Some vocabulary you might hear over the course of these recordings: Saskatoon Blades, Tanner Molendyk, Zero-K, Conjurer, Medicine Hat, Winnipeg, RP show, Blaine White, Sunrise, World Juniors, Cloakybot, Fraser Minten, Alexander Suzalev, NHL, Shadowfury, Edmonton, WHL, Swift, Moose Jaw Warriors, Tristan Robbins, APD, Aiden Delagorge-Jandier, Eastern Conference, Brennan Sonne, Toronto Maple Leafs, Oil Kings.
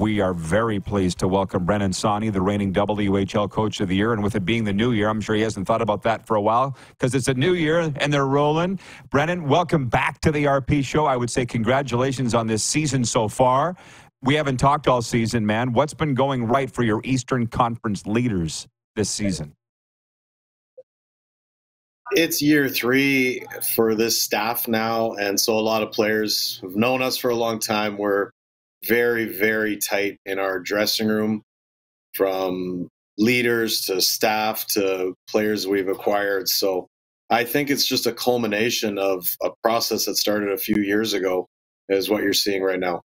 We are very pleased to welcome Brennan Sonne, the reigning WHL Coach of the Year. And with it being the new year, I'm sure he hasn't thought about that for a while because it's a new year and they're rolling. Brennan, welcome back to the RP show. I would say congratulations on this season so far. We haven't talked all season, man. What's been going right for your Eastern Conference leaders this season? It's year three for this staff now, and so a lot of players who've known us for a long time. We're very, very tight in our dressing room, from leaders to staff to players we've acquired. So I think it's just a culmination of a process that started a few years ago is what you're seeing right now.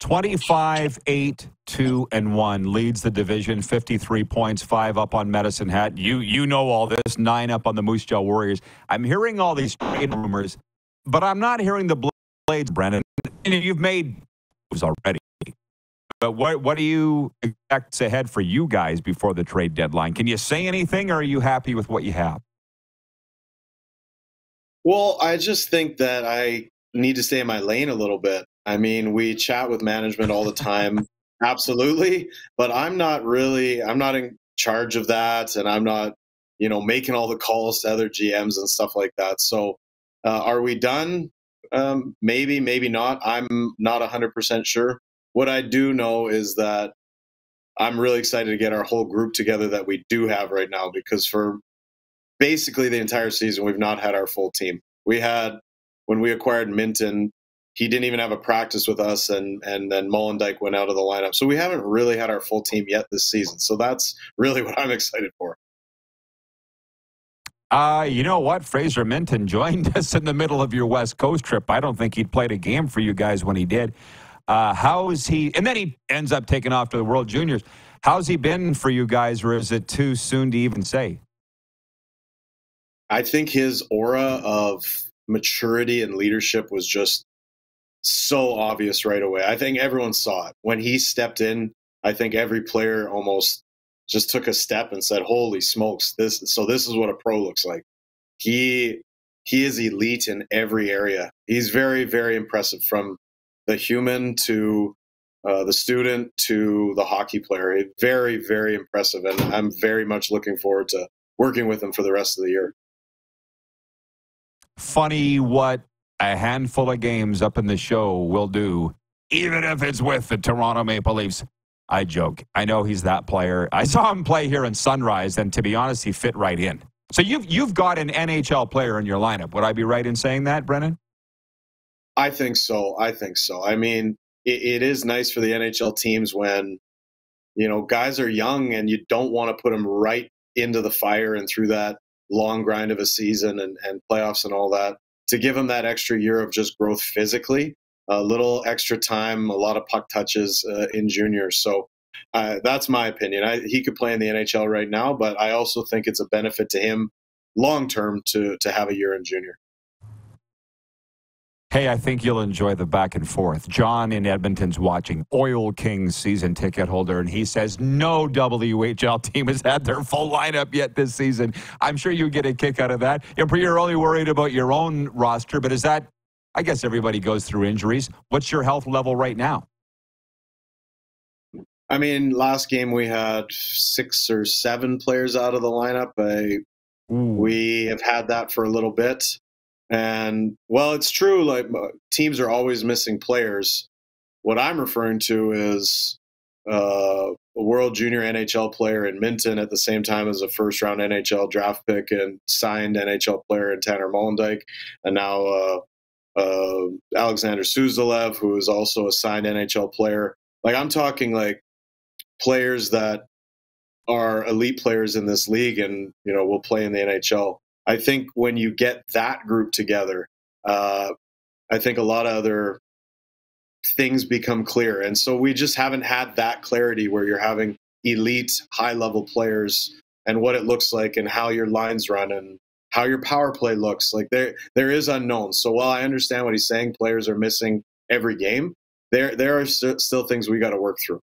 25-8-2-1 leads the division, 53 points, 5 up on Medicine Hat. You know all this, 9 up on the Moose Jaw Warriors. I'm hearing all these trade rumors, but I'm not hearing the Blades, Brennan. You've made moves already, but what do you expect ahead for you guys before the trade deadline? Can you say anything, or are you happy with what you have? Well, I just think that I need to stay in my lane a little bit. I mean, we chat with management all the time, absolutely, but I'm not in charge of that, and I'm not, you know, making all the calls to other GMs and stuff like that. So are we done? Maybe, maybe not. I'm not 100% sure. What I do know is that I'm really excited to get our whole group together that we do have right now, because for basically the entire season, we've not had our full team. We had, when we acquired Minten, he didn't even have a practice with us, and then Molendyk went out of the lineup. So we haven't really had our full team yet this season. So that's really what I'm excited for. You know what? Fraser Minten joined us in the middle of your West Coast trip. I don't think he'd played a game for you guys when he did. How is he? And then he ends up taking off to the World Juniors. How's he been for you guys, or is it too soon to even say? I think his aura of maturity and leadership was just so obvious right away. I think everyone saw it. When he stepped in, I think every player almost just took a step and said, holy smokes, this is what a pro looks like. He is elite in every area. He's very, very impressive, from the human to the student to the hockey player. Very, very impressive, and I'm very much looking forward to working with him for the rest of the year. Funny what a handful of games up in the show will do, even if it's with the Toronto Maple Leafs. I joke. I know he's that player. I saw him play here in Sunrise, and to be honest, he fit right in. So you've got an NHL player in your lineup. Would I be right in saying that, Brennan? I think so. I think so. I mean, it is nice for the NHL teams when, you know, guys are young and you don't want to put them right into the fire and through that long grind of a season and playoffs and all that, to give them that extra year of just growth physically, a little extra time, a lot of puck touches in juniors. So that's my opinion. He could play in the NHL right now, but I also think it's a benefit to him long-term to have a year in junior. Hey, I think you'll enjoy the back and forth. John in Edmonton's watching, Oil Kings season ticket holder, and he says no WHL team has had their full lineup yet this season. I'm sure you get a kick out of that. You're only worried about your own roster, but is that, I guess everybody goes through injuries. What's your health level right now? I mean, last game we had 6 or 7 players out of the lineup. We have had that for a little bit. And well, it's true, like teams are always missing players. What I'm referring to is a World Junior NHL player in Minten at the same time as a first-round NHL draft pick and signed NHL player in Tanner Molendyk, and now Alexander Suzalev, who is also a signed NHL player. Like, I'm talking like players that are elite players in this league and, you know, will play in the NHL. I think when you get that group together, I think a lot of other things become clear. And so we just haven't had that clarity where you're having elite, high-level players and what it looks like and how your lines run and how your power play looks. Like, there is unknown. So while I understand what he's saying, players are missing every game, there are still things we got to work through.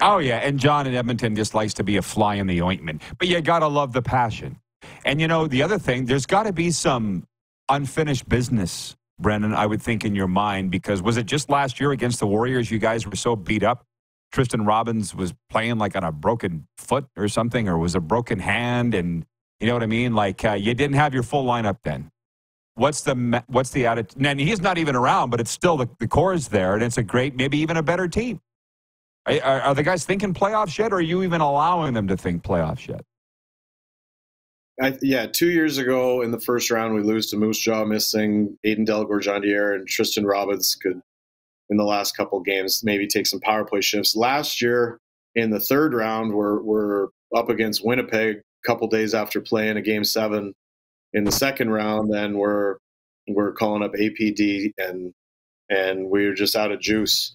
Oh, yeah, and John in Edmonton just likes to be a fly in the ointment. But you got to love the passion. And, you know, the other thing, there's got to be some unfinished business Brennan, I would think in your mind, because was it just last year against the Warriors you guys were so beat up? Tristan Robbins was playing like on a broken foot or something, or was a broken hand, and you know what I mean? Like you didn't have your full lineup then. What's the attitude? And he's not even around, but it's still the core is there, and it's a great, maybe even a better team. Are the guys thinking playoffs yet, or are you even allowing them to think playoffs yet? Yeah, 2 years ago in the first round, we lose to Moose Jaw, missing Aiden Delagorge-Jandier, and Tristan Robbins could, in the last couple games, maybe take some power play shifts. Last year in the third round, we're up against Winnipeg a couple days after playing a Game 7 in the second round. Then we're calling up APD and we're just out of juice.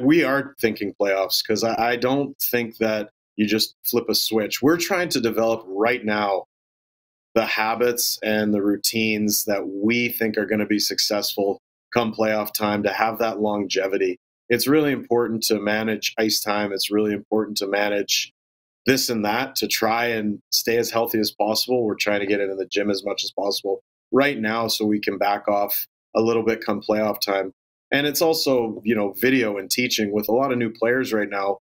We are thinking playoffs because I don't think that you just flip a switch. We're trying to develop right now the habits and the routines that we think are going to be successful come playoff time, to have that longevity. It's really important to manage ice time. It's really important to manage this and that, to try and stay as healthy as possible. We're trying to get into the gym as much as possible right now so we can back off a little bit come playoff time. And it's also, you know, video and teaching with a lot of new players right now.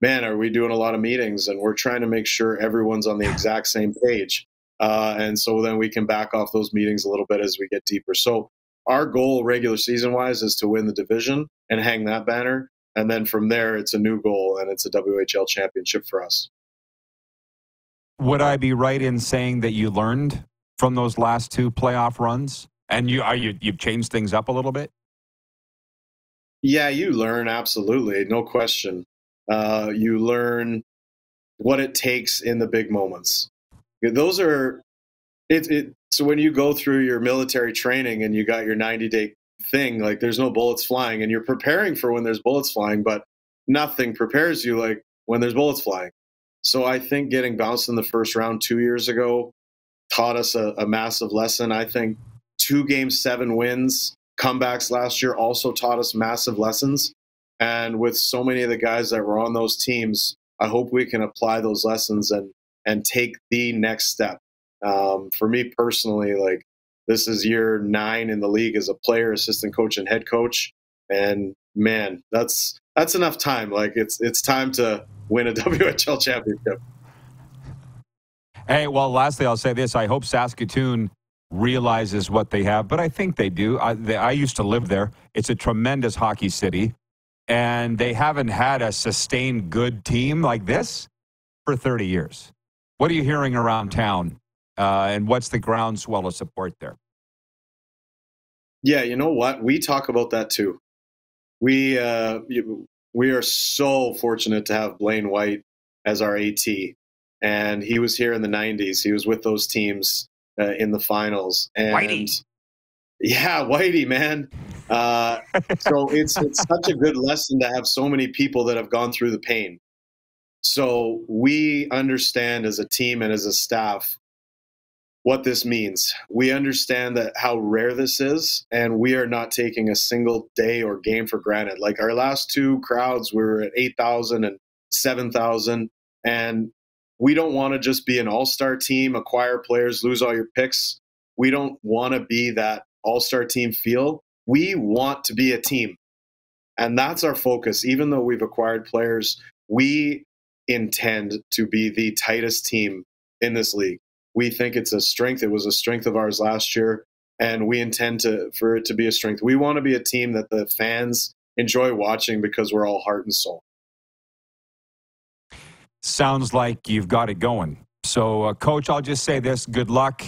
Man, are we doing a lot of meetings, and we're trying to make sure everyone's on the exact same page. And so then we can back off those meetings a little bit as we get deeper. So our goal regular season-wise is to win the division and hang that banner. And then from there, it's a new goal, and it's a WHL championship for us. Would I be right in saying that you learned from those last two playoff runs? And you've changed things up a little bit? Yeah, you learn, absolutely. No question. You learn what it takes in the big moments. Those are... So when you go through your military training and you got your 90-day thing, like there's no bullets flying, and you're preparing for when there's bullets flying, but nothing prepares you like when there's bullets flying. So I think getting bounced in the first round 2 years ago taught us a massive lesson. I think 2 Game 7 wins, comebacks last year also taught us massive lessons. And with so many of the guys that were on those teams, I hope we can apply those lessons and take the next step. For me personally, like this is year 9 in the league as a player, assistant coach, and head coach. And man, that's enough time. Like it's time to win a WHL championship. Hey, well, lastly, I'll say this. I hope Saskatoon realizes what they have, but I think they do. I used to live there. It's a tremendous hockey city, and they haven't had a sustained good team like this for 30 years. What are you hearing around town? And what's the groundswell of support there? Yeah, you know what? We talk about that too. We are so fortunate to have Blaine White as our AT. And he was here in the 90s. He was with those teams in the finals. And Whitey. Yeah, Whitey, man. So it's such a good lesson to have so many people that have gone through the pain. So we understand as a team and as a staff what this means. We understand that how rare this is, and we are not taking a single day or game for granted. Like our last two crowds, we were at 8,000 and 7,000, and we don't want to just be an all-star team, acquire players, lose all your picks. We don't want to be that all-star team feel. We want to be a team, and that's our focus. Even though we've acquired players, we intend to be the tightest team in this league. We think it's a strength. It was a strength of ours last year, and we intend for it to be a strength. We want to be a team that the fans enjoy watching because we're all heart and soul. Sounds like you've got it going. So, Coach, I'll just say this. Good luck.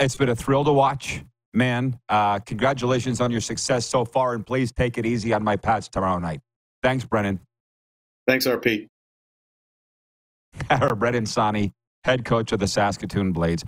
It's been a thrill to watch, man. Congratulations on your success so far, and please take it easy on my Pats tomorrow night. Thanks, Brennan. Thanks, RP. Brennan Sonne, head coach of the Saskatoon Blades.